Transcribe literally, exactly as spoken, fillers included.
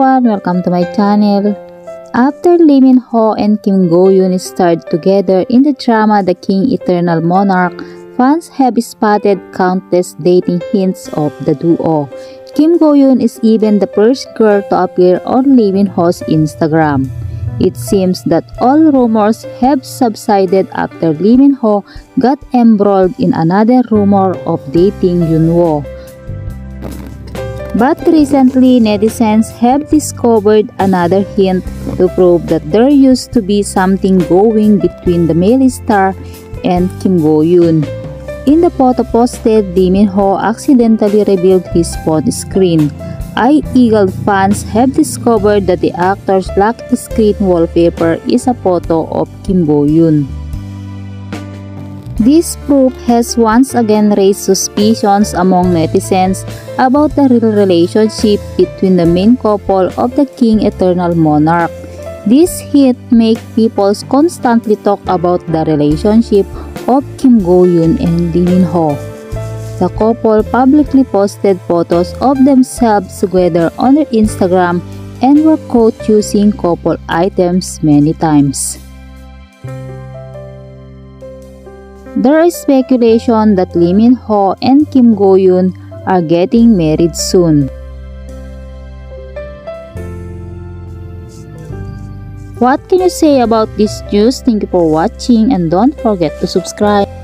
everyone, welcome to my channel. After Lee Min-ho and Kim Go-yoon starred together in the drama The King Eternal Monarch, fans have spotted countless dating hints of the duo. Kim Go-yoon is even the first girl to appear on Lee Min-ho's Instagram. It seems that all rumors have subsided after Lee Min-ho got embroiled in another rumor of dating Yoon-woo. But recently, netizens have discovered another hint to prove that there used to be something going between the male star and Kim Go-yoon. In the photo posted, Lee Min-ho accidentally revealed his phone screen. I-Eagle fans have discovered that the actor's black screen wallpaper is a photo of Kim Go-yoon. This proof has once again raised suspicions among netizens about the real relationship between the main couple of the King Eternal Monarch. This hit makes people constantly talk about the relationship of Kim Go-yoon and Lee Min-ho. The couple publicly posted photos of themselves together on their Instagram and were caught using couple items many times. There is speculation that Lee Min-ho and Kim Go-yoon are getting married soon. What can you say about this news? Thank you for watching and don't forget to subscribe.